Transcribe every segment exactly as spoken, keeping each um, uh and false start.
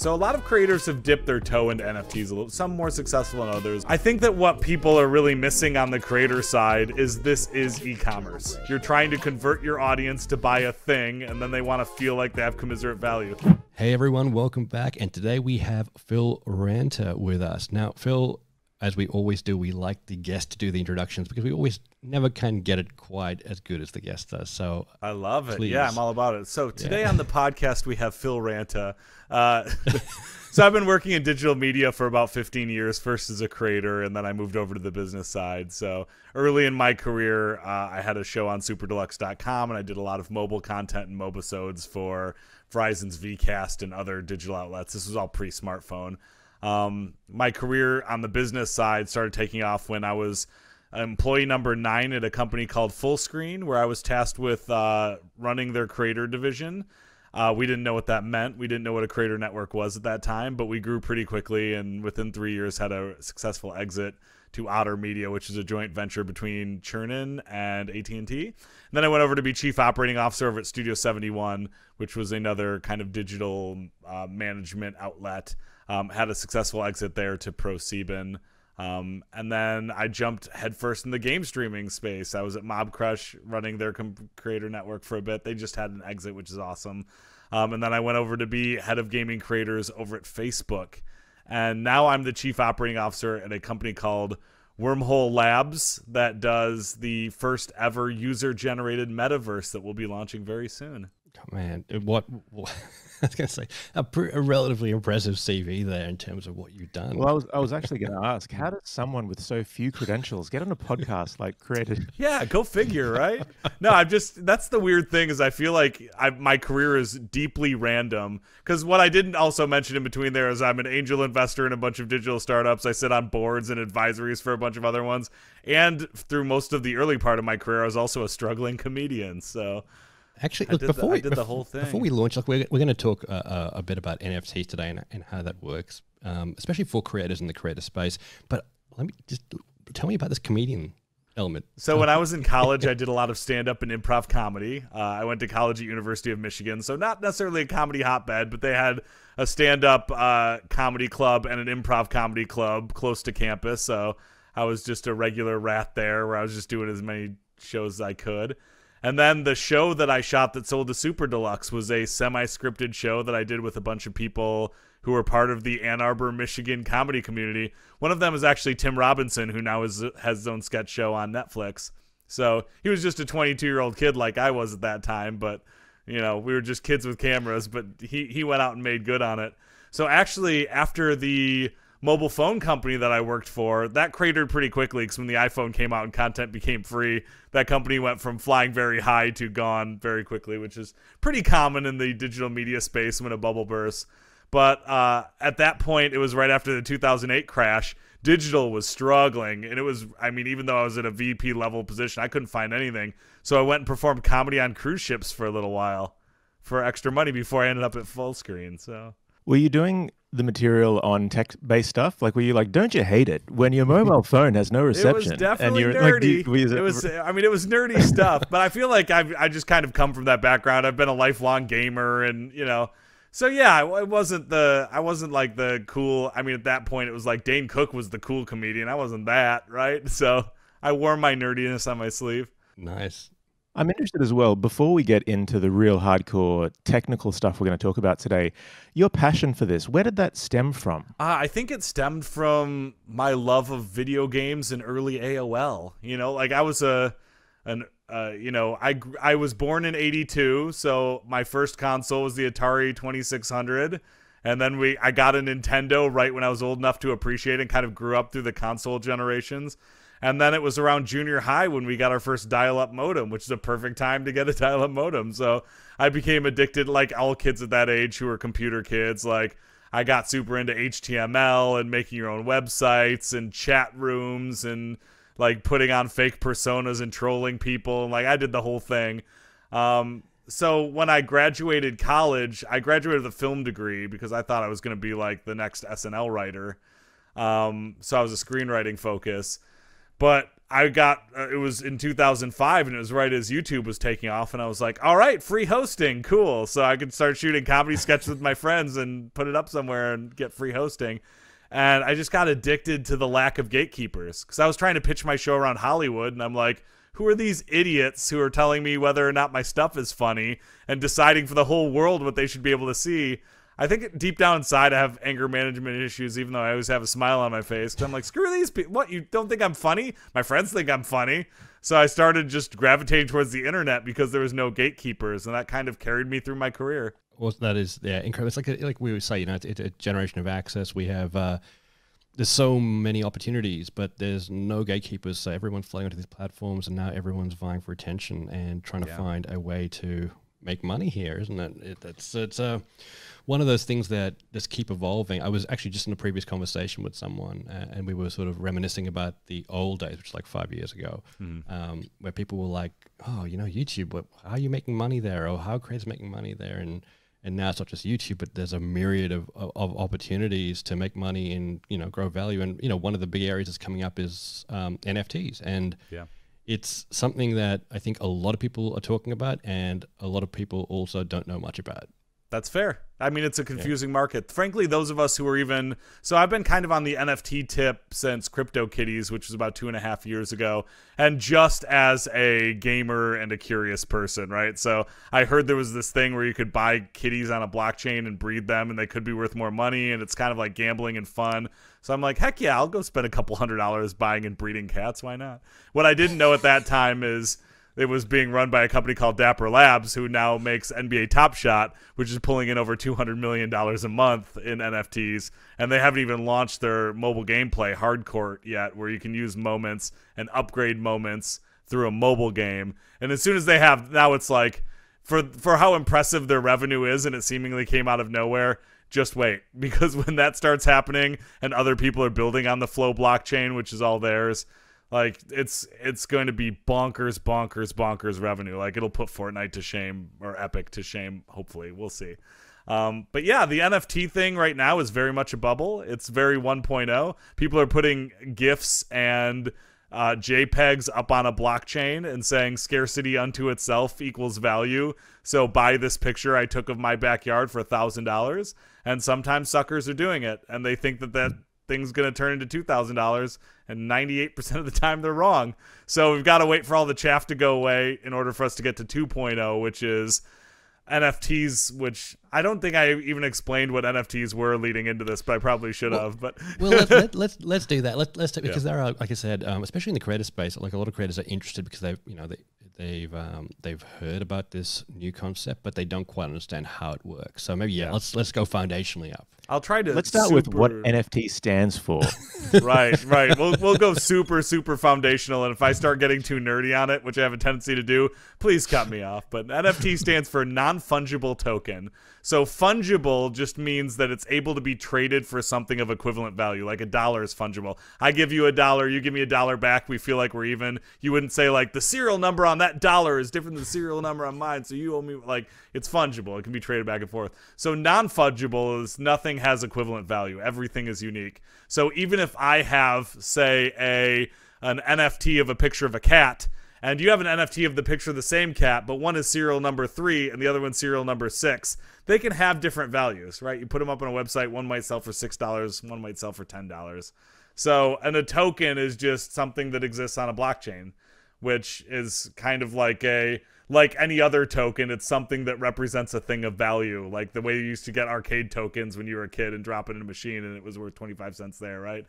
So a lot of creators have dipped their toe into N F Ts a little, some more successful than others. I think that what people are really missing on the creator side is this is e-commerce. You're trying to convert your audience to buy a thing, and then they want to feel like they have commiserate value. Hey everyone, welcome back. And today we have Phil Ranta with us. Now, Phil, as we always do, we like the guest to do the introductions because we always never can get it quite as good as the guest does. So I love it. Please. Yeah, I'm all about it. So today yeah. on the podcast, we have Phil Ranta. Uh, so I've been working in digital media for about fifteen years, first as a creator, and then I moved over to the business side. So early in my career, uh, I had a show on super deluxe dot com, and I did a lot of mobile content and Mobisodes for Verizon's VCast and other digital outlets. This was all pre-smartphone. Um, my career on the business side started taking off when I was employee number nine at a company called Fullscreen, where I was tasked with uh, running their creator division. Uh, we didn't know what that meant. We didn't know what a creator network was at that time, but we grew pretty quickly and within three years had a successful exit to Otter Media, which is a joint venture between Chernin and A T and T. And then I went over to be chief operating officer over at Studio seventy-one, which was another kind of digital uh, management outlet. Um, had a successful exit there to ProSieben. Um, and then I jumped headfirst in the game streaming space. I was at Mob Crush running their creator network for a bit. They just had an exit, which is awesome. Um, and then I went over to be head of gaming creators over at Facebook. And now I'm the chief operating officer at a company called Wormhole Labs that does the first ever user-generated metaverse that we'll be launching very soon. Oh, man, what, what I was going to say, a, pr a relatively impressive C V there in terms of what you've done. Well, I was, I was actually going to ask, how does someone with so few credentials get on a podcast like created? Yeah, go figure, right? No, I'm just, that's the weird thing is I feel like I, my career is deeply random, because what I didn't also mention in between there is I'm an angel investor in a bunch of digital startups. I sit on boards and advisories for a bunch of other ones. And through most of the early part of my career, I was also a struggling comedian, so... Actually, look, before the, we did the whole thing. Before we launch, like we're we're going to talk uh, a bit about N F Ts today and, and how that works, um, especially for creators in the creator space. But let me just tell me about this comedian element. So when I was in college, I did a lot of stand up and improv comedy. Uh, I went to college at University of Michigan, so not necessarily a comedy hotbed, but they had a stand up uh, comedy club and an improv comedy club close to campus. So I was just a regular rat there, where I was just doing as many shows as I could. And then the show that I shot that sold to Super Deluxe was a semi-scripted show that I did with a bunch of people who were part of the Ann Arbor, Michigan comedy community. One of them is actually Tim Robinson, who now is, has his own sketch show on Netflix. So he was just a twenty-two-year-old kid like I was at that time, but you know, we were just kids with cameras, but he, he went out and made good on it. So actually, after the mobile phone company that I worked for, that cratered pretty quickly because when the iPhone came out and content became free, that company went from flying very high to gone very quickly, which is pretty common in the digital media space when a bubble bursts. But uh, at that point, it was right after the two thousand eight crash. Digital was struggling, and it was, I mean, even though I was at a V P level position, I couldn't find anything. So I went and performed comedy on cruise ships for a little while for extra money before I ended up at Fullscreen, so... Were you doing the material on tech-based stuff? Like, were you like, don't you hate it when your mobile phone has no reception? It was definitely and you're, nerdy. Like, you, it was, I mean, it was nerdy stuff, but I feel like I've, I just kind of come from that background. I've been a lifelong gamer and, you know, so yeah, it wasn't the, I wasn't like the cool, I mean, at that point it was like Dane Cook was the cool comedian. I wasn't that, right? So I wore my nerdiness on my sleeve. Nice. I'm interested as well, before we get into the real hardcore technical stuff we're going to talk about today, your passion for this, where did that stem from? Uh, I think it stemmed from my love of video games and early A O L. You know, like I was a, an, uh, you know, I, I was born in eighty-two, so my first console was the Atari twenty-six hundred. And then we, I got a Nintendo right when I was old enough to appreciate and kind of grew up through the console generations. And then it was around junior high when we got our first dial-up modem, which is a perfect time to get a dial-up modem. So I became addicted like all kids at that age who were computer kids. Like I got super into H T M L and making your own websites and chat rooms and like putting on fake personas and trolling people. And like I did the whole thing. Um, so when I graduated college, I graduated with a film degree because I thought I was going to be like the next S N L writer. Um, so I was a screenwriting focus. But I got, uh, it was in two thousand five, and it was right as YouTube was taking off, and I was like, all right, free hosting, cool. So I could start shooting comedy sketches with my friends and put it up somewhere and get free hosting. And I just got addicted to the lack of gatekeepers, because I was trying to pitch my show around Hollywood, and I'm like, who are these idiots who are telling me whether or not my stuff is funny and deciding for the whole world what they should be able to see? I think deep down inside I have anger management issues, even though I always have a smile on my face. Because I'm like, screw these people. What, you don't think I'm funny? My friends think I'm funny. So I started just gravitating towards the internet because there was no gatekeepers, and that kind of carried me through my career. Well, that is, yeah, incredible. It's like a, like we would say, you know, it's, it's a generation of access. We have, uh, there's so many opportunities, but there's no gatekeepers. So everyone's flowing onto these platforms, and now everyone's vying for attention and trying to yeah. find a way to make money here, isn't it? it it's it's uh, one of those things that just keep evolving. I was actually just in a previous conversation with someone, uh, and we were sort of reminiscing about the old days, which is like five years ago, mm. um, where people were like, oh, you know, YouTube, what, how are you making money there? Or how are creators making money there? And and now it's not just YouTube, but there's a myriad of, of, of opportunities to make money and, you know, grow value. And, you know, one of the big areas that's coming up is um, N F Ts. And yeah. it's something that I think a lot of people are talking about, and a lot of people also don't know much about. That's fair. I mean, it's a confusing yeah. market. Frankly, those of us who are even... So I've been kind of on the N F T tip since CryptoKitties, which was about two and a half years ago, and just as a gamer and a curious person, right? So I heard there was this thing where you could buy kitties on a blockchain and breed them, and they could be worth more money, and it's kind of like gambling and fun. So I'm like, heck yeah, I'll go spend a couple hundred dollars buying and breeding cats. Why not? What I didn't know at that time is it was being run by a company called Dapper Labs, who now makes N B A Top Shot, which is pulling in over two hundred million dollars a month in N F Ts. And they haven't even launched their mobile gameplay, Hardcourt, yet, where you can use moments and upgrade moments through a mobile game. And as soon as they have, now it's like, for, for how impressive their revenue is, and it seemingly came out of nowhere, just wait. Because when that starts happening and other people are building on the Flow blockchain, which is all theirs, like, it's it's going to be bonkers, bonkers, bonkers revenue. Like, it'll put Fortnite to shame, or Epic to shame, hopefully. We'll see. Um, but yeah, the N F T thing right now is very much a bubble. It's very one point oh. People are putting GIFs and uh, JPEGs up on a blockchain and saying scarcity unto itself equals value. So buy this picture I took of my backyard for a thousand dollars. And sometimes suckers are doing it, and they think that that thing's going to turn into two thousand dollars, and ninety-eight percent of the time they're wrong. So we've got to wait for all the chaff to go away in order for us to get to two point oh, which is N F Ts, which I don't think I even explained what N F Ts were leading into this, but I probably should well, have. But well, let, let, let's let's do that. Let, let's take, because yeah. there are, like I said, um, especially in the creator space, like a lot of creators are interested because they've you know they they've um, they've heard about this new concept, but they don't quite understand how it works. So maybe yeah, yeah. let's let's go foundationally up. I'll try to. Let's start super... with what N F T stands for. right, right. We'll we'll go super super foundational, and if I start getting too nerdy on it, which I have a tendency to do, please cut me off. But N F T stands for non-fungible token. So fungible just means that it's able to be traded for something of equivalent value. Like, a dollar is fungible. I give you a dollar, you give me a dollar back, we feel like we're even. You wouldn't say, like, the serial number on that dollar is different than the serial number on mine, so you owe me. Like, it's fungible. It can be traded back and forth. So non-fungible is nothing has equivalent value. Everything is unique. So even if I have, say, a an N F T of a picture of a cat, and you have an N F T of the picture of the same cat, but one is serial number three and the other one's serial number six. They can have different values, right? You put them up on a website, one might sell for six dollars, one might sell for ten dollars. So, and a token is just something that exists on a blockchain, which is kind of like a, like any other token, it's something that represents a thing of value. Like the way you used to get arcade tokens when you were a kid and drop it in a machine and it was worth twenty-five cents there, right?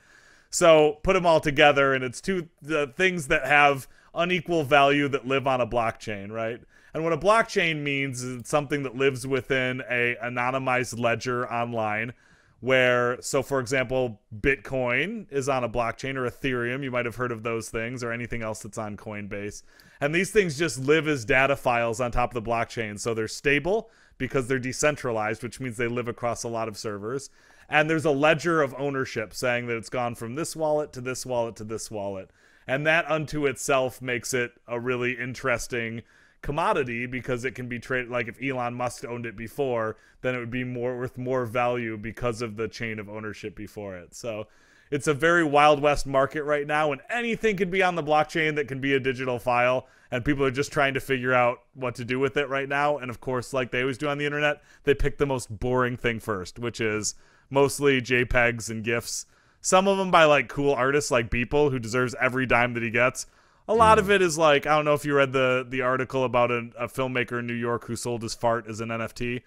So put them all together and it's two the things that have unequal value that live on a blockchain, right? And what a blockchain means is it's something that lives within a anonymized ledger online where, so for example, Bitcoin is on a blockchain, or Ethereum, you might have heard of those things, or anything else that's on Coinbase. And these things just live as data files on top of the blockchain. So they're stable because they're decentralized, which means they live across a lot of servers. And there's a ledger of ownership saying that it's gone from this wallet to this wallet to this wallet. And that unto itself makes it a really interesting commodity because it can be traded. Like if Elon Musk owned it before, then it would be more worth more value because of the chain of ownership before it. So It's a very Wild West market right now, and anything can be on the blockchain that can be a digital file, and people are just trying to figure out what to do with it right now. And of course, like they always do on the internet, they pick the most boring thing first, which is mostly JPEGs and GIFs. Some of them by like cool artists like Beeple, who deserves every dime that he gets. A lot mm. of it is like, I don't know if you read the, the article about a, a filmmaker in New York who sold his fart as an N F T.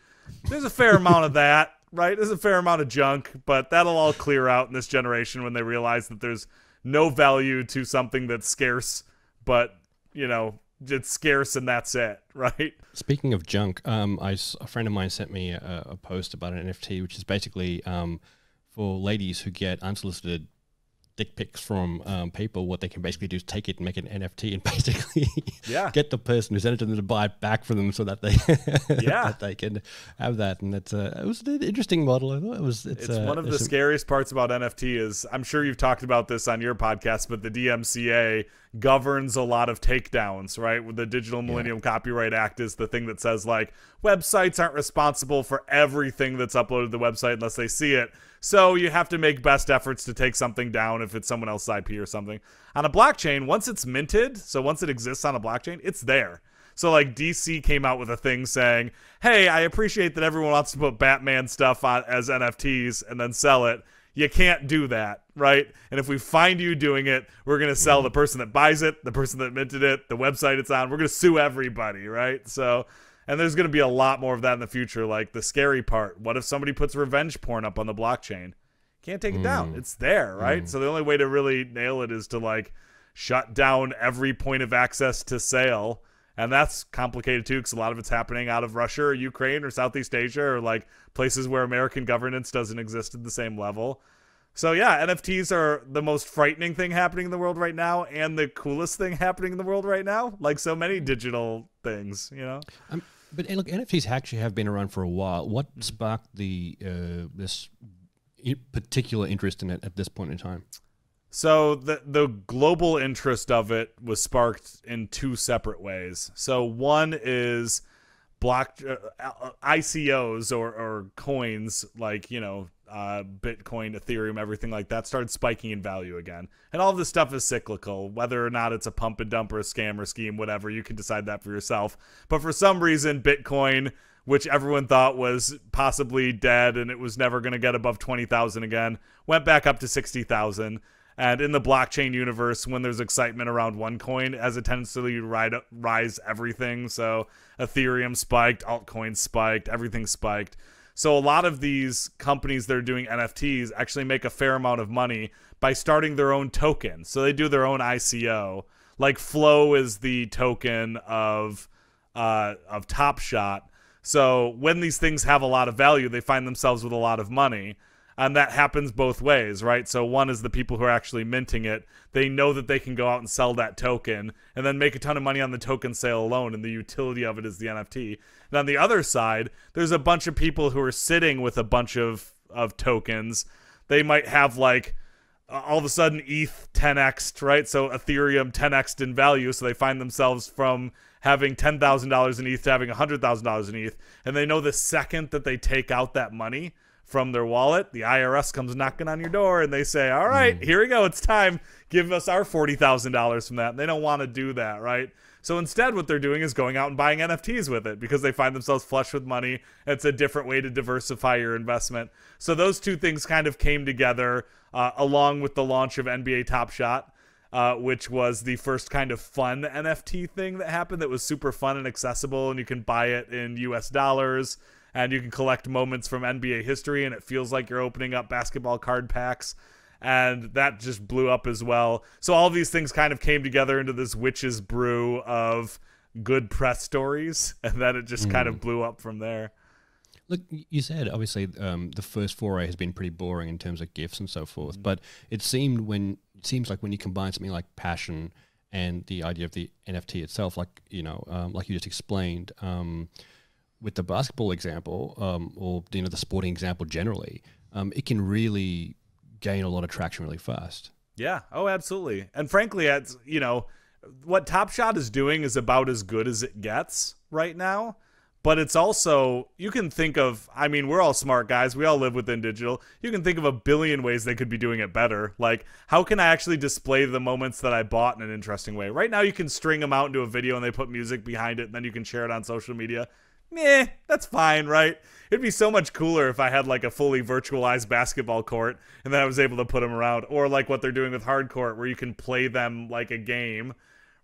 There's a fair amount of that. Right, there's a fair amount of junk, but that'll all clear out in this generation when they realize that there's no value to something that's scarce, but, you know, it's scarce and that's it, right? Speaking of junk, um, I, a friend of mine sent me a, a post about an N F T, which is basically um, for ladies who get unsolicited dick pics from um, people. What they can basically do is take it and make it an N F T and basically yeah. get the person who sent it to them to buy it back for them so that they yeah. that they can have that. And it's uh, it was an interesting model. I thought it was it's, it's uh, one of the scariest parts about N F T is, I'm sure you've talked about this on your podcast, but the D M C A governs a lot of takedowns, right? The Digital Millennium yeah. Copyright Act is the thing that says like websites aren't responsible for everything that's uploaded to the website unless they see it. So you have to make best efforts to take something down if it's someone else's I P or something. On a blockchain, once it's minted, so once it exists on a blockchain, it's there. So like D C came out with a thing saying, hey, I appreciate that everyone wants to put Batman stuff on as N F Ts and then sell it. You can't do that, right? And if we find you doing it, we're going to sell the person that buys it, the person that minted it, the website it's on. We're going to sue everybody, right? So... and there's going to be a lot more of that in the future, like the scary part. What if somebody puts revenge porn up on the blockchain? Can't take it mm. down. It's there, right? Mm. So the only way to really nail it is to, like, shut down every point of access to sale. And that's complicated, too, because a lot of it's happening out of Russia or Ukraine or Southeast Asia or, like, places where American governance doesn't exist at the same level. So, yeah, N F Ts are the most frightening thing happening in the world right now and the coolest thing happening in the world right now, like so many digital things, you know? I'm But look, N F Ts actually have been around for a while. What sparked the uh, this particular interest in it at this point in time? So the the global interest of it was sparked in two separate ways. So one is block uh, I C Os or, or coins like, you know, uh, Bitcoin, Ethereum, everything like that started spiking in value again. And all of this stuff is cyclical, whether or not it's a pump and dump or a scam or scheme, whatever, you can decide that for yourself. But for some reason, Bitcoin, which everyone thought was possibly dead and it was never going to get above twenty thousand again, went back up to sixty thousand. And in the blockchain universe, when there's excitement around one coin, it has a tendency to ride, rise everything. So Ethereum spiked, altcoins spiked, everything spiked. So a lot of these companies that are doing N F Ts actually make a fair amount of money by starting their own token. So they do their own I C O. Like Flow is the token of uh, of Top Shot. So when these things have a lot of value, they find themselves with a lot of money. And that happens both ways, right? So one is the people who are actually minting it. They know that they can go out and sell that token and then make a ton of money on the token sale alone, and the utility of it is the N F T. And on the other side, there's a bunch of people who are sitting with a bunch of, of tokens. They might have, like, all of a sudden E T H ten X'd, right? So Ethereum ten X'd in value, so they find themselves from having ten thousand dollars in E T H to having one hundred thousand dollars in E T H, and they know the second that they take out that money from their wallet, the I R S comes knocking on your door and they say, all right, here we go. It's time. Give us our forty thousand dollars from that. And they don't want to do that, right? So instead, what they're doing is going out and buying N F Ts with it because they find themselves flush with money. It's a different way to diversify your investment. So those two things kind of came together uh, along with the launch of N B A Top Shot, uh, which was the first kind of fun N F T thing that happened that was super fun and accessible, and you can buy it in U S dollars. And you can collect moments from N B A history, and it feels like you're opening up basketball card packs. And that just blew up as well. So all these things kind of came together into this witch's brew of good press stories. And then it just mm. kind of blew up from there. Look, you said, obviously, um, the first foray has been pretty boring in terms of gifts and so forth. Mm. But it seemed when it seems like when you combine something like passion and the idea of the N F T itself, like, you know, um, like you just explained, um, with the basketball example, um, or you know the sporting example generally, um, it can really gain a lot of traction really fast. Yeah. Oh, absolutely. And frankly, it's, you know, what Top Shot is doing is about as good as it gets right now. But it's also, you can think of, I mean, we're all smart guys. We all live within digital. You can think of a billion ways they could be doing it better. Like, how can I actually display the moments that I bought in an interesting way? Right now, you can string them out into a video and they put music behind it, and then you can share it on social media. Meh, that's fine, right? It'd be so much cooler if I had, like, a fully virtualized basketball court, and then I was able to put them around. Or, like, what they're doing with Hardcourt, where you can play them like a game.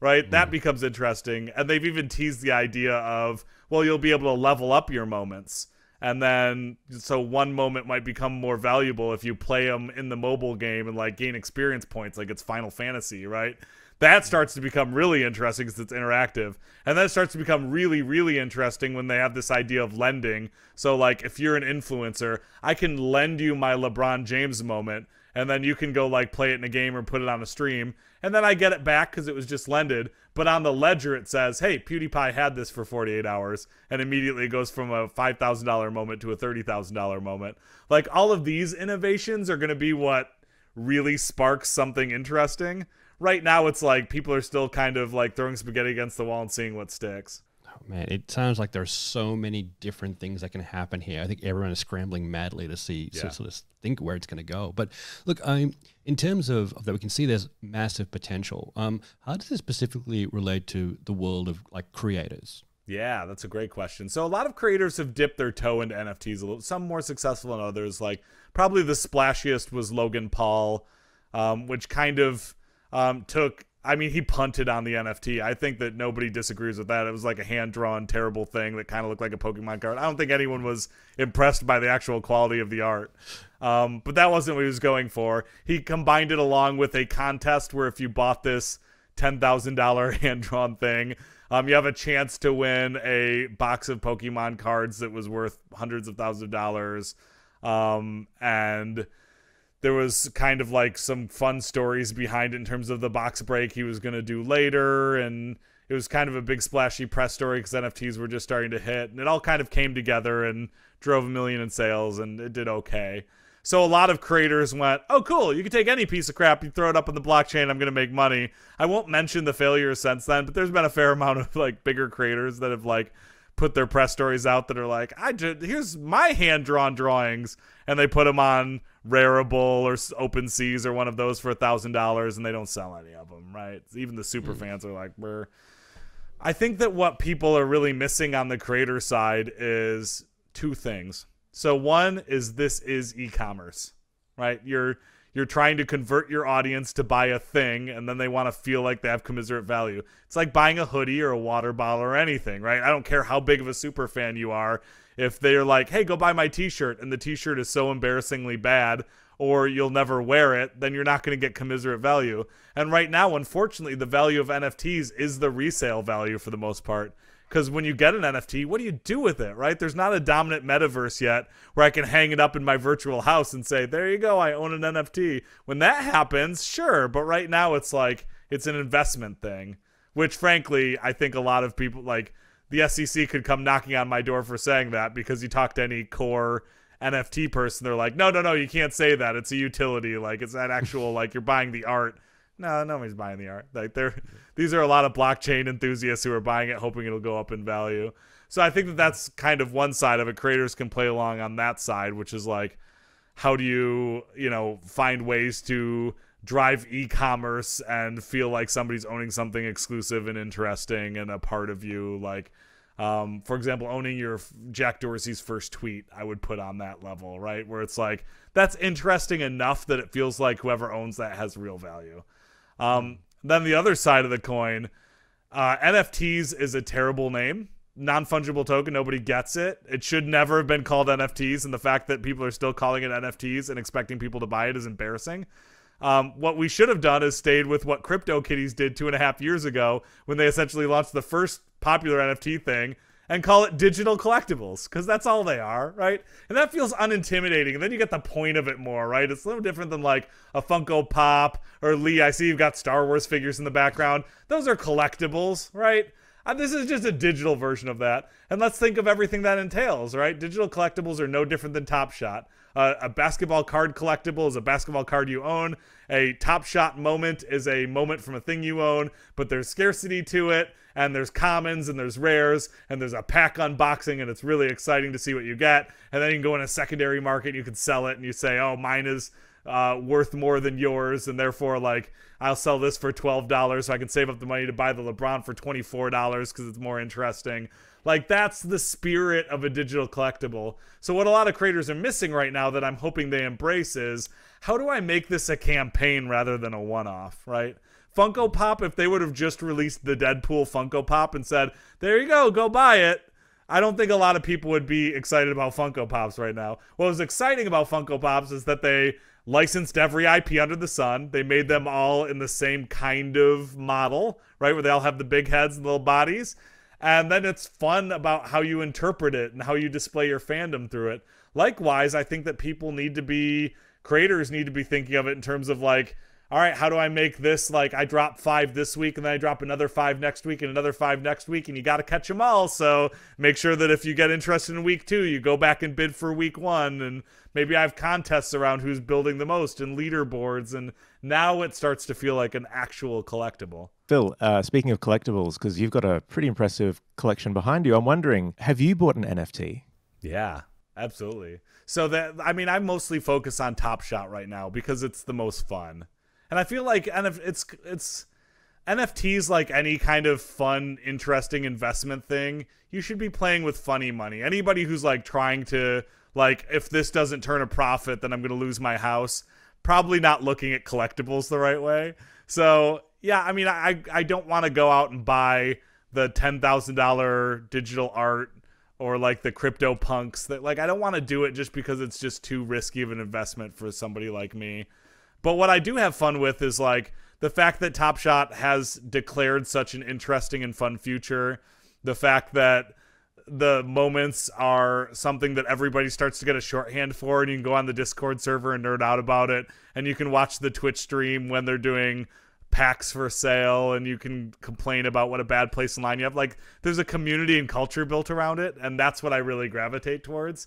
Right? Mm. That becomes interesting. And they've even teased the idea of, well, you'll be able to level up your moments. And then, so one moment might become more valuable if you play them in the mobile game and, like, gain experience points, like it's Final Fantasy, right? That starts to become really interesting because it's interactive. And then it starts to become really, really interesting when they have this idea of lending. So, like, if you're an influencer, I can lend you my LeBron James moment. And then you can go, like, play it in a game or put it on a stream. And then I get it back because it was just lended. But on the ledger, it says, hey, PewDiePie had this for forty-eight hours. And immediately it goes from a five thousand dollar moment to a thirty thousand dollar moment. Like, all of these innovations are going to be what really sparks something interesting. Right now, it's like people are still kind of, like, throwing spaghetti against the wall and seeing what sticks. Oh, man, it sounds like there's so many different things that can happen here. I think everyone is scrambling madly to see, yeah. so, so think where it's going to go. But look, I'm, in terms of, of that, we can see there's massive potential. Um, how does this specifically relate to the world of, like, creators? Yeah, that's a great question. So a lot of creators have dipped their toe into N F Ts a little. Some more successful than others. Like, probably the splashiest was Logan Paul, um, which kind of um, took... I mean, he punted on the N F T. I think that nobody disagrees with that. It was like a hand-drawn, terrible thing that kind of looked like a Pokemon card. I don't think anyone was impressed by the actual quality of the art. Um, but that wasn't what he was going for. He combined it along with a contest where if you bought this ten thousand dollar hand-drawn thing, um, you have a chance to win a box of Pokemon cards that was worth hundreds of thousands of dollars. Um, and... There was kind of like some fun stories behind it in terms of the box break he was going to do later. And it was kind of a big splashy press story because N F Ts were just starting to hit. And it all kind of came together and drove a million in sales, and it did okay. So a lot of creators went, oh, cool, you can take any piece of crap, you throw it up on the blockchain, I'm going to make money. I won't mention the failures since then, but there's been a fair amount of like bigger creators that have like put their press stories out that are like, I just, here's my hand-drawn drawings. And they put them on Rarible or OpenSeas or one of those for a thousand dollars, and they don't sell any of them, right? Even the super fans are like, brr. I think that what people are really missing on the creator side is two things. So one is this is e-commerce, right? You're you're trying to convert your audience to buy a thing, and then they want to feel like they have commiserate value. It's like buying a hoodie or a water bottle or anything, right? I don't care how big of a super fan you are. If they're like, hey, go buy my t-shirt, and the t-shirt is so embarrassingly bad or you'll never wear it, then you're not going to get commiserate value. And right now, unfortunately, the value of N F Ts is the resale value for the most part. Because when you get an N F T, what do you do with it, right? There's not a dominant metaverse yet where I can hang it up in my virtual house and say, there you go, I own an N F T. When that happens, sure. But right now, it's like it's an investment thing, which frankly, I think a lot of people like... The S E C could come knocking on my door for saying that, because you talk to any core N F T person, they're like, no, no, no, you can't say that. It's a utility. Like, it's an actual, like, you're buying the art. No, nobody's buying the art. Like, they're, these are a lot of blockchain enthusiasts who are buying it, hoping it'll go up in value. So I think that that's kind of one side of it. Creators can play along on that side, which is like, how do you, you know, find ways to drive e-commerce and feel like somebody's owning something exclusive and interesting and a part of you, like um for example owning your Jack Dorsey's first tweet, I would put on that level, right, where it's like that's interesting enough that it feels like whoever owns that has real value. Um then the other side of the coin, uh N F Ts is a terrible name. Non-fungible token, nobody gets it. It should never have been called N F Ts, and the fact that people are still calling it N F Ts and expecting people to buy it is embarrassing. Um, what we should have done is stayed with what CryptoKitties did two and a half years ago when they essentially launched the first popular N F T thing and call it digital collectibles, because that's all they are, right? And that feels unintimidating. And then you get the point of it more, right? It's a little different than like a Funko Pop or Lee. I see you've got Star Wars figures in the background. Those are collectibles, right? And this is just a digital version of that. And let's think of everything that entails, right? Digital collectibles are no different than Top Shot. Uh, a basketball card collectible is a basketball card you own. A Top Shot moment is a moment from a thing you own, but there's scarcity to it, and there's commons, and there's rares, and there's a pack unboxing, and it's really exciting to see what you get. And then you can go in a secondary market, you can sell it, and you say, oh, mine is uh, worth more than yours, and therefore, like, I'll sell this for twelve dollars so I can save up the money to buy the LeBron for twenty-four dollars because it's more interesting. Like, that's the spirit of a digital collectible. So what a lot of creators are missing right now that I'm hoping they embrace is, how do I make this a campaign rather than a one-off, right? Funko Pop, if they would have just released the Deadpool Funko Pop and said, there you go, go buy it, I don't think a lot of people would be excited about Funko Pops right now. What was exciting about Funko Pops is that they licensed every I P under the sun. They made them all in the same kind of model, right, where they all have the big heads and little bodies. And then it's fun about how you interpret it and how you display your fandom through it. Likewise, I think that people need to be, creators need to be thinking of it in terms of like, all right, how do I make this, like, I drop five this week and then I drop another five next week and another five next week, and you got to catch them all. So make sure that if you get interested in week two, you go back and bid for week one, and maybe I have contests around who's building the most and leaderboards, and now it starts to feel like an actual collectible. Phil, uh, speaking of collectibles, because you've got a pretty impressive collection behind you, I'm wondering, have you bought an N F T? Yeah, absolutely. So that, I mean, I mostly focus on Top Shot right now because it's the most fun. And I feel like it's, it's N F Ts, like any kind of fun, interesting investment thing, you should be playing with funny money. Anybody who's like trying to, like, if this doesn't turn a profit, then I'm going to lose my house, probably not looking at collectibles the right way. So yeah, I mean, I, I don't want to go out and buy the ten thousand dollar digital art or like the CryptoPunks. That, like, I don't want to do it just because it's just too risky of an investment for somebody like me. But what I do have fun with is like the fact that Top Shot has declared such an interesting and fun future. The fact that the moments are something that everybody starts to get a shorthand for, and you can go on the Discord server and nerd out about it, and you can watch the Twitch stream when they're doing packs for sale, and you can complain about what a bad place in line you have. Like, there's a community and culture built around it, and that's what I really gravitate towards.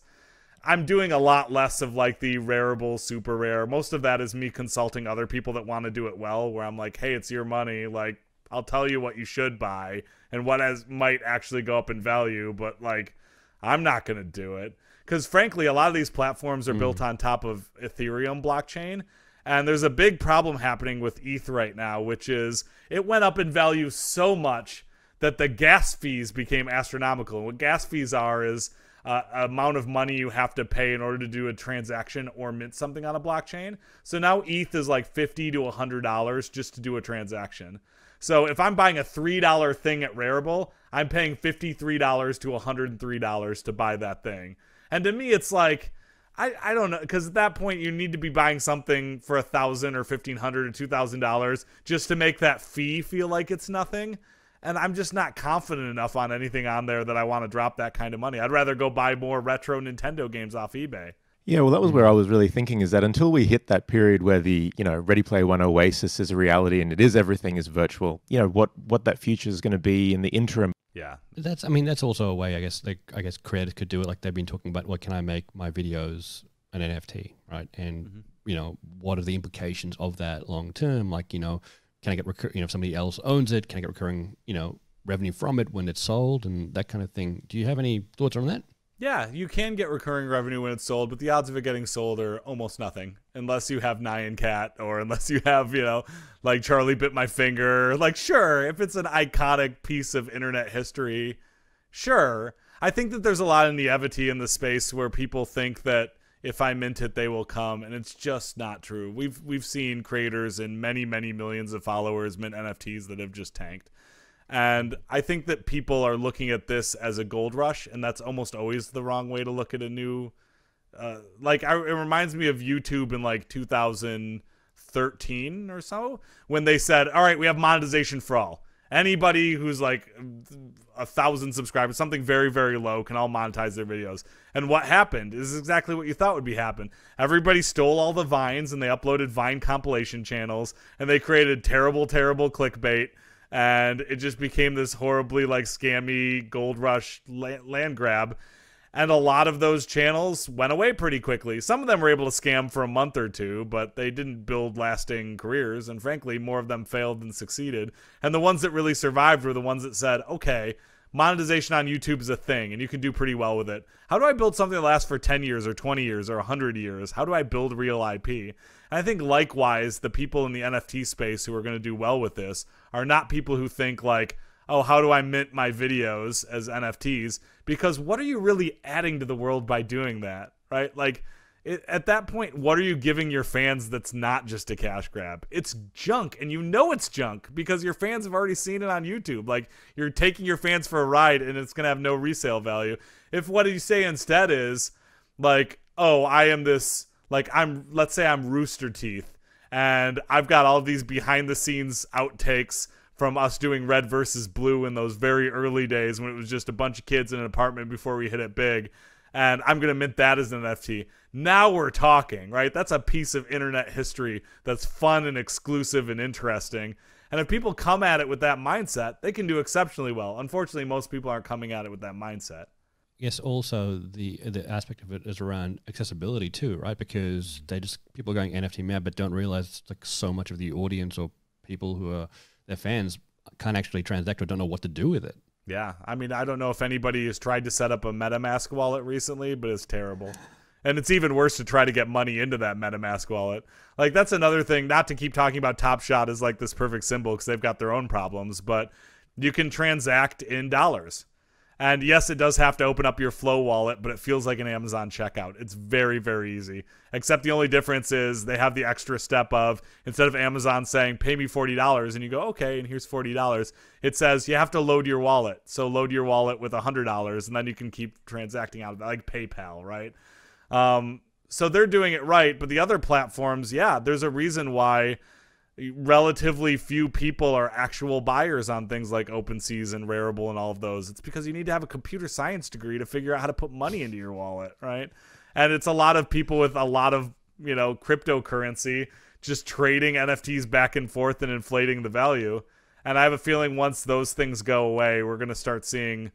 I'm doing a lot less of like the rareable, super rare. Most of that is me consulting other people that want to do it well, where I'm like, hey, it's your money, like, I'll tell you what you should buy and what has, might actually go up in value, but like, I'm not going to do it. Because frankly, a lot of these platforms are mm. built on top of Ethereum blockchain. And there's a big problem happening with E T H right now, which is it went up in value so much that the gas fees became astronomical. And what gas fees are is uh, amount of money you have to pay in order to do a transaction or mint something on a blockchain. So now E T H is like fifty to a hundred dollars just to do a transaction. So if I'm buying a three dollar thing at Rarible, I'm paying fifty-three to a hundred three dollars to buy that thing. And to me, it's like, I, I don't know, because at that point, you need to be buying something for a thousand dollars or fifteen hundred dollars or two thousand dollars just to make that fee feel like it's nothing. And I'm just not confident enough on anything on there that I want to drop that kind of money. I'd rather go buy more retro Nintendo games off eBay. Yeah, well, that was where I was really thinking, is that until we hit that period where the, you know, Ready Player One Oasis is a reality and it is, everything is virtual, you know, what, what that future is going to be in the interim. Yeah, that's, I mean, that's also a way, I guess, like, I guess creators could do it. Like they've been talking about, well, can I make my videos an N F T, right? And, mm-hmm. you know, what are the implications of that long term? Like, you know, can I get, recur you know, if somebody else owns it, can I get recurring, you know, revenue from it when it's sold and that kind of thing? Do you have any thoughts on that? Yeah, you can get recurring revenue when it's sold, but the odds of it getting sold are almost nothing, unless you have Nyan Cat or unless you have, you know, like Charlie Bit My Finger. Like, sure, if it's an iconic piece of internet history, sure. I think that there's a lot of naivety in the space where people think that if I mint it, they will come, and it's just not true. We've we've seen creators and many, many millions of followers mint N F Ts that have just tanked. And I think that people are looking at this as a gold rush, and that's almost always the wrong way to look at a new, uh, like, I, it reminds me of YouTube in like two thousand thirteen or so, when they said, all right, we have monetization for all. Anybody who's like a thousand subscribers, something very, very low, can all monetize their videos. And what happened is exactly what you thought would be happen. Everybody stole all the Vines, and they uploaded Vine compilation channels, and they created terrible, terrible clickbait. and it just became this horribly like scammy gold rush land grab. And a lot of those channels went away pretty quickly. Some of them were able to scam for a month or two, but they didn't build lasting careers. And frankly, more of them failed than succeeded. And the ones that really survived were the ones that said, okay, monetization on YouTube is a thing and you can do pretty well with it. How do I build something that lasts for ten years or twenty years or one hundred years? How do I build real I P? And I think likewise, the people in the N F T space who are going to do well with this are not people who think like, oh, how do I mint my videos as N F Ts? Because what are you really adding to the world by doing that, right? Like, it, at that point, what are you giving your fans that's not just a cash grab? It's junk, and you know it's junk because your fans have already seen it on YouTube. Like, you're taking your fans for a ride, and it's going to have no resale value. If what you say instead is, like, oh, I am this, like, I'm, let's say I'm Rooster Teeth, and I've got all these behind-the-scenes outtakes from us doing Red versus Blue in those very early days when it was just a bunch of kids in an apartment before we hit it big. And I'm going to mint that as an N F T. Now we're talking, right? That's a piece of internet history that's fun and exclusive and interesting. And if people come at it with that mindset, they can do exceptionally well. Unfortunately, most people aren't coming at it with that mindset. Yes, also the the aspect of it is around accessibility too, right? Because they just, people are going N F T mad, but don't realize it's like so much of the audience or people who are their fans can't actually transact or don't know what to do with it. Yeah, I mean, I don't know if anybody has tried to set up a MetaMask wallet recently, but it's terrible. And it's even worse to try to get money into that MetaMask wallet. Like, that's another thing, not to keep talking about Top Shot as like this perfect symbol because they've got their own problems, but you can transact in dollars. And yes, it does have to open up your Flow wallet, but it feels like an Amazon checkout. It's very, very easy. Except the only difference is they have the extra step of, instead of Amazon saying, pay me forty dollars, and you go, okay, and here's forty dollars. It says you have to load your wallet. So load your wallet with one hundred dollars, and then you can keep transacting out of it, like PayPal, right? Um, so they're doing it right, but the other platforms, yeah, there's a reason why relatively few people are actual buyers on things like OpenSea and Rarible and all of those. It's because you need to have a computer science degree to figure out how to put money into your wallet, right? And it's a lot of people with a lot of, you know, cryptocurrency just trading N F Ts back and forth and inflating the value. And I have a feeling once those things go away, we're going to start seeing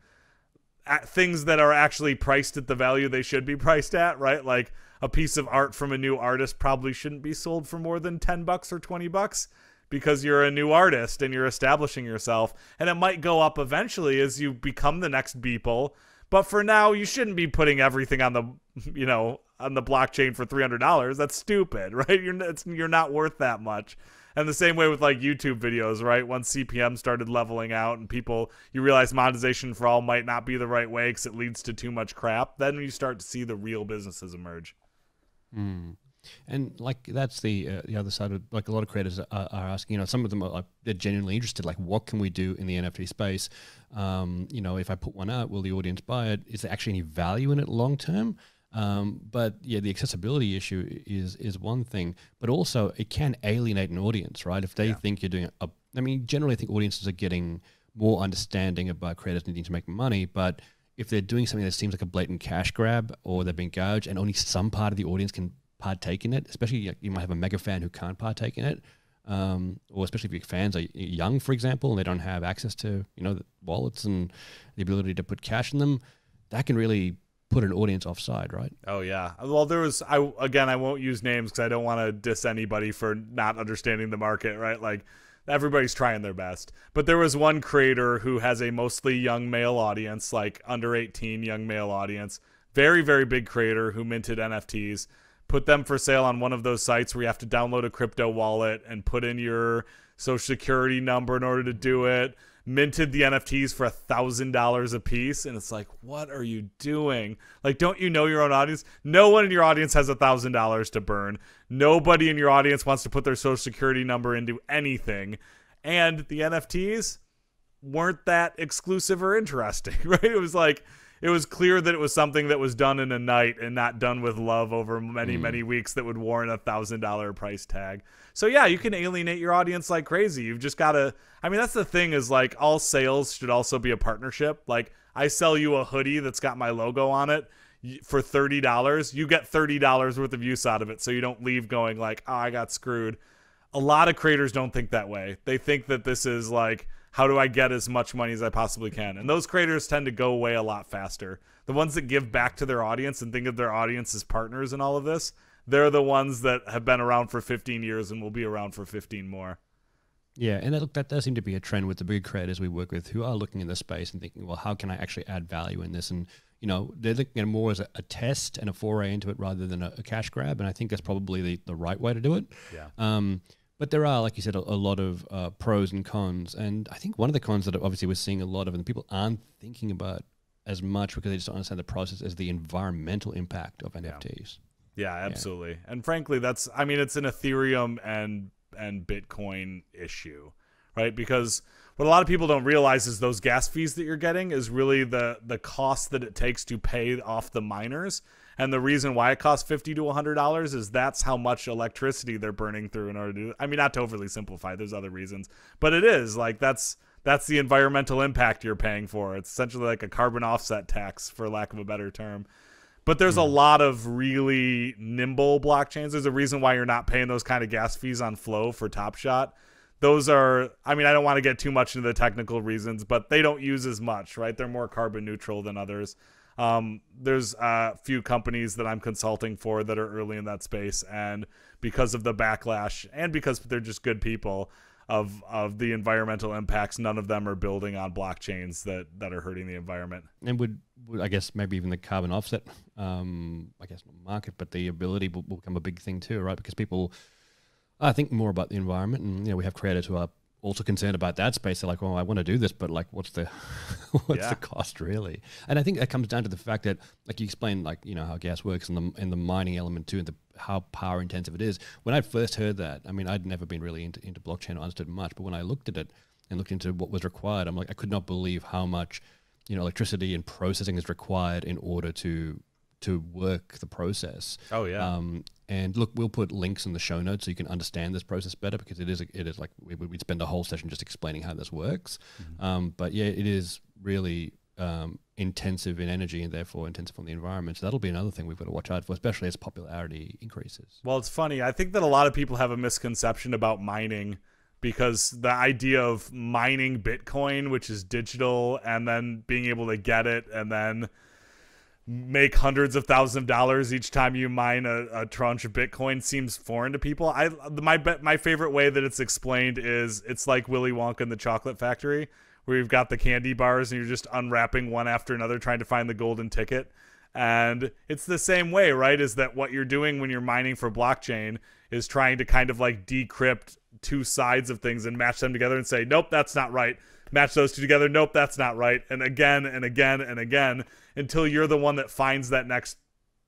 things that are actually priced at the value they should be priced at, right? Like, a piece of art from a new artist probably shouldn't be sold for more than ten bucks or twenty bucks because you're a new artist and you're establishing yourself. And it might go up eventually as you become the next Beeple. But for now, you shouldn't be putting everything on the, you know, on the blockchain for three hundred dollars. That's stupid, right? You're, it's, you're not worth that much. And the same way with like YouTube videos, right? Once C P M started leveling out and people, you realize monetization for all might not be the right way because it leads to too much crap. Then you start to see the real businesses emerge. Mm. And like that's the uh, the other side of, like, a lot of creators are, are asking, you know, some of them are like, they're genuinely interested, like, what can we do in the N F T space? Um, you know, if I put one out, will the audience buy it? Is there actually any value in it long term? Um, but yeah, the accessibility issue is is one thing, but also it can alienate an audience, right? If they yeah. think you're doing a, I mean, generally I think audiences are getting more understanding about creators needing to make money, but if they're doing something that seems like a blatant cash grab or they've been gouged and only some part of the audience can partake in it, especially you, know, you might have a mega fan who can't partake in it, um, or especially if your fans are young, for example, and they don't have access to, you know, the wallets and the ability to put cash in them, that can really put an audience offside, right? Oh, yeah. Well, there was, I again, I won't use names because I don't want to diss anybody for not understanding the market, right? Like, everybody's trying their best. But there was one creator who has a mostly young male audience, like under eighteen young male audience. Very, very big creator who minted N F Ts. Put them for sale on one of those sites where you have to download a crypto wallet and put in your social security number in order to do it. Minted the N F Ts for one thousand dollars a piece. And it's like, what are you doing? Like, don't you know your own audience? No one in your audience has one thousand dollars to burn. Nobody in your audience wants to put their social security number into anything. And the N F Ts weren't that exclusive or interesting, right? It was like, it was clear that it was something that was done in a night and not done with love over many, mm. many weeks that would warrant a one thousand dollar price tag. So, yeah, you can alienate your audience like crazy. You've just got to – I mean, that's the thing is, like, all sales should also be a partnership. Like, I sell you a hoodie that's got my logo on it for thirty dollars. You get thirty dollars worth of use out of it so you don't leave going like, oh, I got screwed. A lot of creators don't think that way. They think that this is, like – how do I get as much money as I possibly can? And those creators tend to go away a lot faster. The ones that give back to their audience and think of their audience as partners in all of this, they're the ones that have been around for fifteen years and will be around for fifteen more. Yeah, and that, look, that does seem to be a trend with the big creators we work with who are looking in this space and thinking, well, how can I actually add value in this? And, you know, they're looking at it more as a, a test and a foray into it rather than a, a cash grab. And I think that's probably the, the right way to do it. Yeah. Um, but there are, like you said, a, a lot of uh, pros and cons. And I think one of the cons that obviously we're seeing a lot of and people aren't thinking about as much because they just don't understand the process is the environmental impact of N F Ts. Yeah, yeah absolutely. Yeah. And frankly, that's, I mean, it's an Ethereum and and Bitcoin issue, right? Because what a lot of people don't realize is those gas fees that you're getting is really the the cost that it takes to pay off the miners. And the reason why it costs fifty to a hundred dollars is that's how much electricity they're burning through in order to do. I mean, not to overly simplify, there's other reasons, but it is like that's that's the environmental impact you're paying for. It's essentially like a carbon offset tax, for lack of a better term. But there's a lot of really nimble blockchains. There's a reason why you're not paying those kind of gas fees on Flow for Top Shot. Those are, I mean, I don't want to get too much into the technical reasons, but they don't use as much, right? They're more carbon neutral than others. Um, there's a few companies that I'm consulting for that are early in that space. And because of the backlash and because they're just good people of, of the environmental impacts, none of them are building on blockchains that, that are hurting the environment. And would, I guess maybe even the carbon offset, um, I guess not market, but the ability will, will become a big thing too, right? Because people, I think, more about the environment, and you know, we have creators who are also concerned about that space. They're like, well, I want to do this, but like, what's the, what's yeah. the cost really? And I think that comes down to the fact that, like you explained, like you know how gas works and the and the mining element too, and the how power intensive it is. When I first heard that, I mean, I'd never been really into, into blockchain or understood much, but when I looked at it and looked into what was required, I'm like, I could not believe how much. You know, electricity and processing is required in order to to work the process. Oh yeah. Um, and look, we'll put links in the show notes so you can understand this process better, because it is it is like we we'd spend a whole session just explaining how this works. Mm-hmm. Um, but yeah, it is really um, intensive in energy and therefore intensive on the environment. So that'll be another thing we've got to watch out for, especially as popularity increases. Well, it's funny. I think that a lot of people have a misconception about mining, because the idea of mining Bitcoin, which is digital, and then being able to get it and then make hundreds of thousands of dollars each time you mine a, a tranche of Bitcoin seems foreign to people. I my my favorite way that it's explained is it's like Willy Wonka in the Chocolate Factory, where you've got the candy bars and you're just unwrapping one after another, trying to find the golden ticket. And it's the same way, right? Is that what you're doing when you're mining for blockchain is trying to kind of like decrypt two sides of things and match them together and say, nope, that's not right. Match those two together. Nope, that's not right. And again and again and again until you're the one that finds that next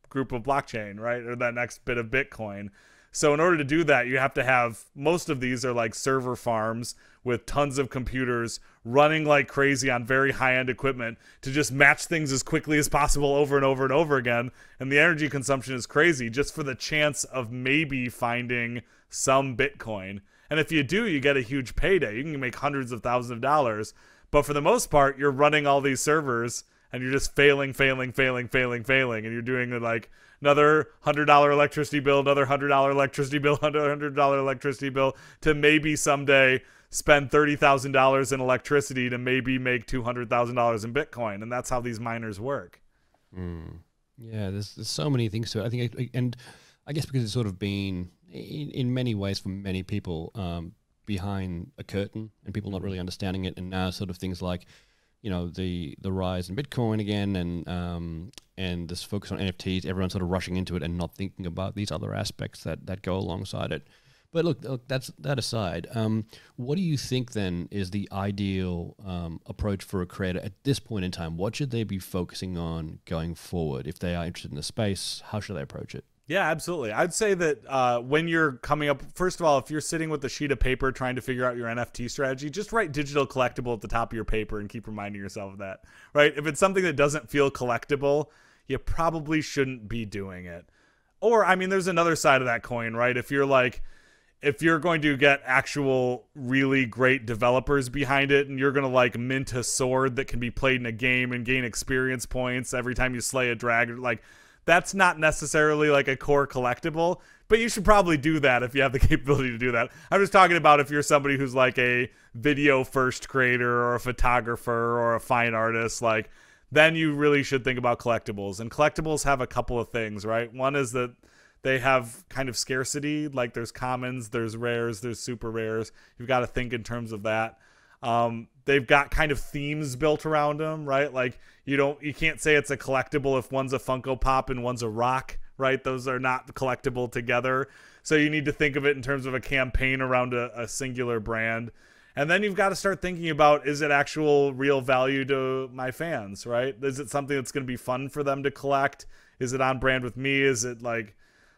group of blockchain, right? Or that next bit of Bitcoin. So in order to do that, you have to have, most of these are like server farms with tons of computers running like crazy on very high-end equipment to just match things as quickly as possible over and over and over again. And the energy consumption is crazy just for the chance of maybe finding some Bitcoin. And if you do, you get a huge payday. You can make hundreds of thousands of dollars. But for the most part, you're running all these servers and you're just failing, failing, failing, failing, failing. And you're doing like another one hundred dollar electricity bill, another one hundred dollar electricity bill, another one hundred dollar electricity bill to maybe someday spend thirty thousand dollars in electricity to maybe make two hundred thousand dollars in Bitcoin. And that's how these miners work. Mm. Yeah, there's, there's so many things to it. I think, and I guess because it's sort of been in, in many ways for many people um, behind a curtain and people not really understanding it. And now sort of things like, you know, the the rise in Bitcoin again and um, and this focus on N F Ts, everyone's sort of rushing into it and not thinking about these other aspects that, that go alongside it. But look, look that's, that aside, um, what do you think then is the ideal um, approach for a creator at this point in time? What should they be focusing on going forward? If they are interested in the space, how should they approach it? Yeah, absolutely. I'd say that uh, when you're coming up, first of all, if you're sitting with a sheet of paper trying to figure out your N F T strategy, just write digital collectible at the top of your paper and keep reminding yourself of that, right? If it's something that doesn't feel collectible, you probably shouldn't be doing it. Or, I mean, there's another side of that coin, right? If you're like, if you're going to get actual really great developers behind it and you're going to like mint a sword that can be played in a game and gain experience points every time you slay a dragon, like That's not necessarily like a core collectible, but you should probably do that if you have the capability to do that. I'm just talking about if you're somebody who's like a video first creator or a photographer or a fine artist, like then you really should think about collectibles. And collectibles have a couple of things, right? One is that they have kind of scarcity, like there's commons, there's rares, there's super rares. You've got to think in terms of that. Um, they've got kind of themes built around them, right? Like you don't, you can't say it's a collectible if one's a Funko Pop and one's a rock, right? Those are not collectible together. So you need to think of it in terms of a campaign around a, a singular brand. And then you've got to start thinking about, is it actual real value to my fans, right? Is it something that's going to be fun for them to collect? Is it on brand with me? Is it like...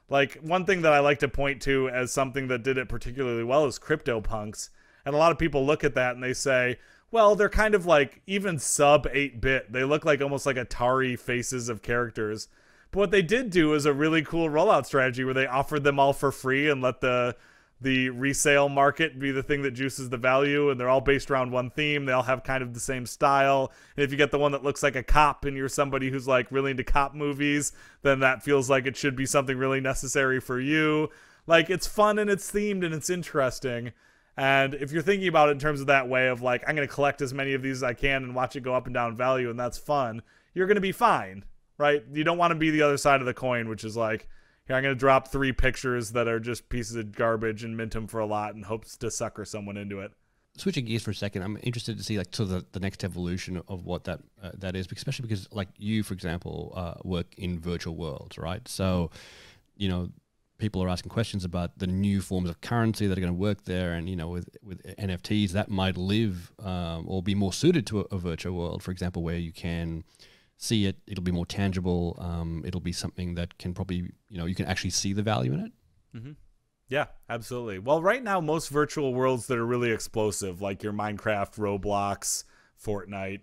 Like, one thing that I like to point to as something that did it particularly well is CryptoPunks. And a lot of people look at that and they say, well, they're kind of like even sub eight bit. They look like almost like Atari faces of characters. But what they did do is a really cool rollout strategy where they offered them all for free and let the, the resale market be the thing that juices the value. And they're all based around one theme. They all have kind of the same style. And if you get the one that looks like a cop and you're somebody who's like really into cop movies, then that feels like it should be something really necessary for you. Like, it's fun and it's themed and it's interesting. And if you're thinking about it in terms of that way of like, I'm going to collect as many of these as I can and watch it go up and down value, and that's fun, you're going to be fine, right? You don't want to be the other side of the coin, which is like, here, I'm going to drop three pictures that are just pieces of garbage and mint them for a lot and hopes to sucker someone into it. Switching gears for a second, I'm interested to see like to the, the next evolution of what that uh, that is, especially because like you, for example, uh, work in virtual worlds, right? So, you know, people are asking questions about the new forms of currency that are going to work there, and you know, with with N F Ts that might live um, or be more suited to a, a virtual world, for example, where you can see it, it'll be more tangible. Um, it'll be something that can probably, you know, you can actually see the value in it. Mm-hmm. Yeah, absolutely. Well, right now, most virtual worlds that are really explosive, like your Minecraft, Roblox, Fortnite,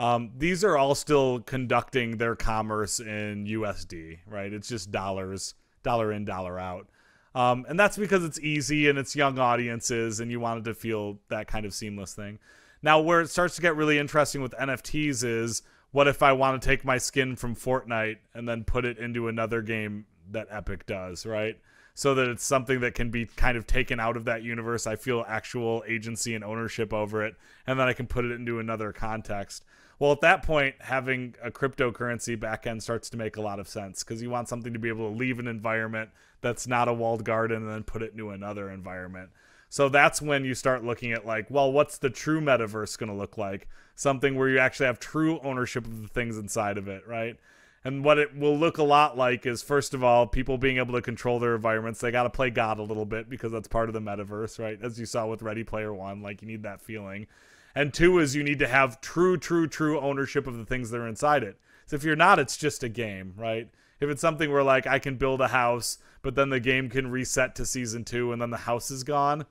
um, these are all still conducting their commerce in U S D, right? It's just dollars, dollar in, dollar out. Um, and that's because it's easy and it's young audiences and you wanted to feel that kind of seamless thing. Now, where it starts to get really interesting with N F Ts is, what if I want to take my skin from Fortnite and then put it into another game that Epic does, right? So that it's something that can be kind of taken out of that universe. I feel actual agency and ownership over it, and then I can put it into another context. Well, at that point, having a cryptocurrency backend starts to make a lot of sense because you want something to be able to leave an environment that's not a walled garden and then put it into another environment. So that's when you start looking at like, well, what's the true metaverse going to look like? Something where you actually have true ownership of the things inside of it, right? And what it will look a lot like is, first of all, people being able to control their environments. They got to play God a little bit because that's part of the metaverse, right? As you saw with Ready Player One, like you need that feeling. And two is you need to have true, true, true ownership of the things that are inside it. So if you're not, it's just a game, right? If it's something where like I can build a house, but then the game can reset to season two and then the house is gone,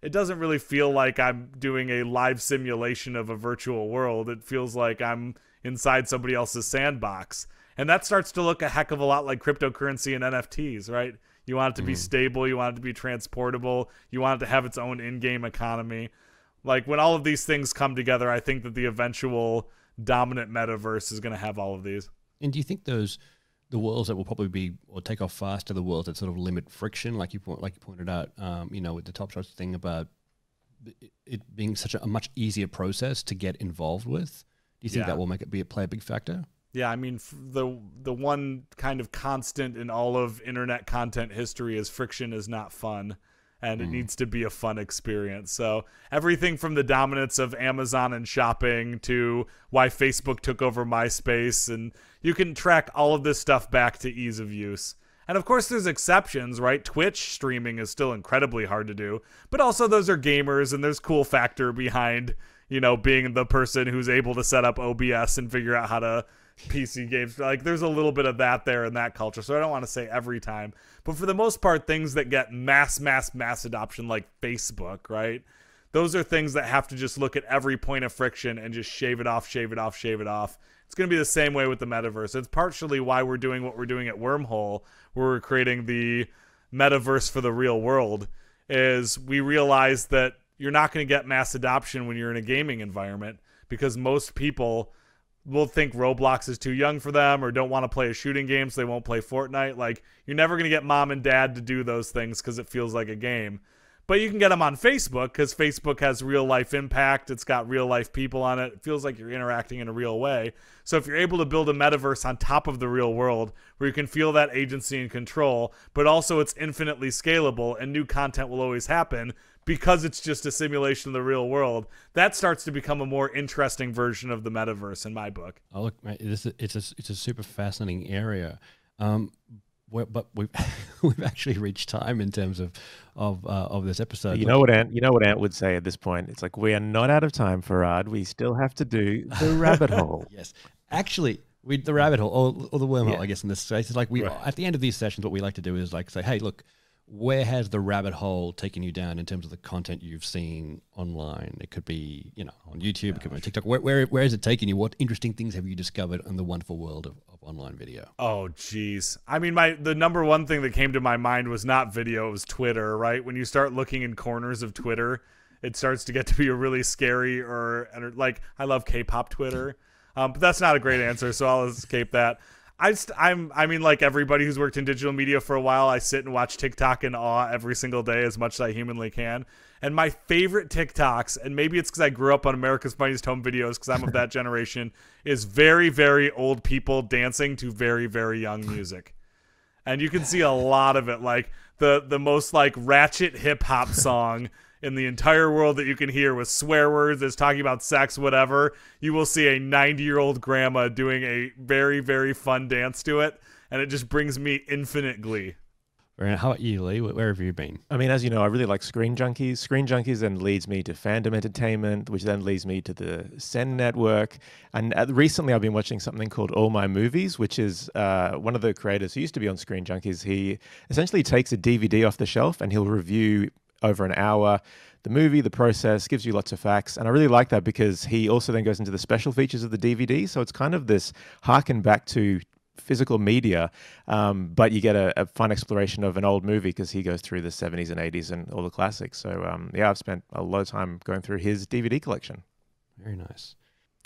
it doesn't really feel like I'm doing a live simulation of a virtual world. It feels like I'm inside somebody else's sandbox. And that starts to look a heck of a lot like cryptocurrency and N F Ts, right? You want it to be stable. You want it to be transportable. You want it to have its own in-game economy. Like when all of these things come together, I think that the eventual dominant metaverse is going to have all of these. And do you think those... the worlds that will probably be or take off fast are the worlds that sort of limit friction, like you point, like you pointed out, um, you know, with the Top Shots thing about it being such a, a much easier process to get involved with. Do you think yeah. that will make it be a play a big factor? Yeah, I mean, the the one kind of constant in all of internet content history is friction is not fun, and mm. it needs to be a fun experience. So everything from the dominance of Amazon and shopping to why Facebook took over MySpace, and you can track all of this stuff back to ease of use. And of course there's exceptions, right? Twitch streaming is still incredibly hard to do, but also those are gamers and there's cool factor behind, you know, being the person who's able to set up O B S and figure out how to P C games. Like there's a little bit of that there in that culture. So I don't want to say every time, but for the most part, things that get mass, mass, mass adoption, like Facebook, right? Those are things that have to just look at every point of friction and just shave it off, shave it off, shave it off. It's going to be the same way with the metaverse. It's partially why we're doing what we're doing at Wormhole, where we're creating the metaverse for the real world, is we realize that you're not going to get mass adoption when you're in a gaming environment because most people will think Roblox is too young for them or don't want to play a shooting game, so they won't play Fortnite. Like, you're never going to get mom and dad to do those things because it feels like a game. But you can get them on Facebook because Facebook has real-life impact. It's got real-life people on it. It feels like you're interacting in a real way. So if you're able to build a metaverse on top of the real world where you can feel that agency and control, but also it's infinitely scalable and new content will always happen because it's just a simulation of the real world, that starts to become a more interesting version of the metaverse in my book. Oh, look, it's a, it's a, it's a super fascinating area. Um, But we've we've actually reached time in terms of of uh, of this episode. You know what Ant you know what Ant would say at this point. It's like, we are not out of time, Farhad. We still have to do the rabbit hole. Yes, actually, we the rabbit hole or, or the wormhole, yeah. I guess in this space. It's like we right. at the end of these sessions, what we like to do is like say, hey, look, where has the rabbit hole taken you down in terms of the content you've seen online? It could be, you know, on YouTube, it could be on TikTok. Where, where, where has it taken you? What interesting things have you discovered in the wonderful world of, of online video? Oh, geez. I mean, my the number one thing that came to my mind was not video, it was Twitter, right? When you start looking in corners of Twitter, it starts to get to be a really scary or, or like, I love K-pop Twitter, um, but that's not a great answer, so I'll escape that. I just, I'm, I mean, like everybody who's worked in digital media for a while, I sit and watch TikTok in awe every single day as much as I humanly can. And my favorite TikToks, and maybe it's because I grew up on America's Funniest Home Videos because I'm of that generation, is very, very old people dancing to very, very young music. And you can see a lot of it, like the, the most like ratchet hip hop song in the entire world that you can hear with swear words, is talking about sex, whatever. You will see a ninety-year-old grandma doing a very, very fun dance to it, and it just brings me infinite glee. How about you, Lee? Where have you been? I mean, as you know, I really like Screen Junkies. Screen Junkies then leads me to Fandom Entertainment, which then leads me to the Sen Network. And recently I've been watching something called All My Movies, which is uh, one of the creators who used to be on Screen Junkies. He essentially takes a D V D off the shelf and he'll review over an hour the movie, the process, gives you lots of facts. And I really like that because he also then goes into the special features of the D V D. So it's kind of this harken back to physical media, um, but you get a, a fun exploration of an old movie because he goes through the seventies and eighties and all the classics. So um, yeah, I've spent a lot of time going through his D V D collection. Very nice.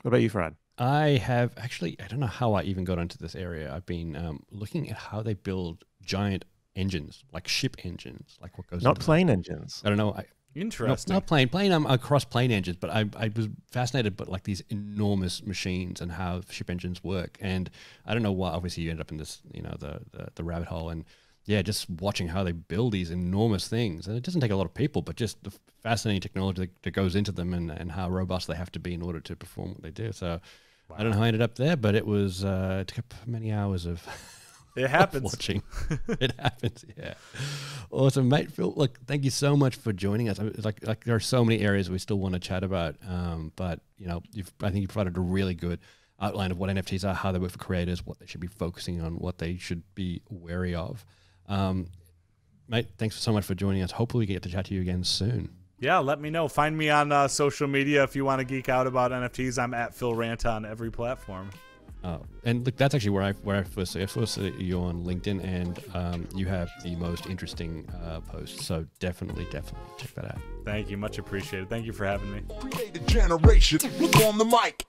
What about you, Farhad? I have actually, I don't know how I even got into this area. I've been um, looking at how they build giant engines, like ship engines, like what goes not plane that. engines. I don't know. I, Interesting. Not, not plane, plane. I'm across plane engines, but I, I was fascinated. But like these enormous machines and how ship engines work, and I don't know why. Obviously, you end up in this, you know, the the, the rabbit hole, and yeah, just watching how they build these enormous things, and it doesn't take a lot of people, but just the fascinating technology that, that goes into them, and and how robust they have to be in order to perform what they do. So wow. I don't know how I ended up there, but it was uh, it took up many hours of. It happens. Watching. It happens, yeah. Awesome, mate. Phil, look, thank you so much for joining us. I mean, like, like there are so many areas we still want to chat about, um, but you know, you've, I think you provided a really good outline of what N F Ts are, how they work for creators, what they should be focusing on, what they should be wary of. Um, mate, thanks so much for joining us. Hopefully we get to chat to you again soon. Yeah, let me know. Find me on uh, social media if you want to geek out about N F Ts. I'm at Phil Ranta on every platform. Oh, and look, that's actually where I where I first saw you. I first saw you on LinkedIn, and um, you have the most interesting uh, posts. So definitely, definitely check that out. Thank you, much appreciated. Thank you for having me. Created generation, look on the mic.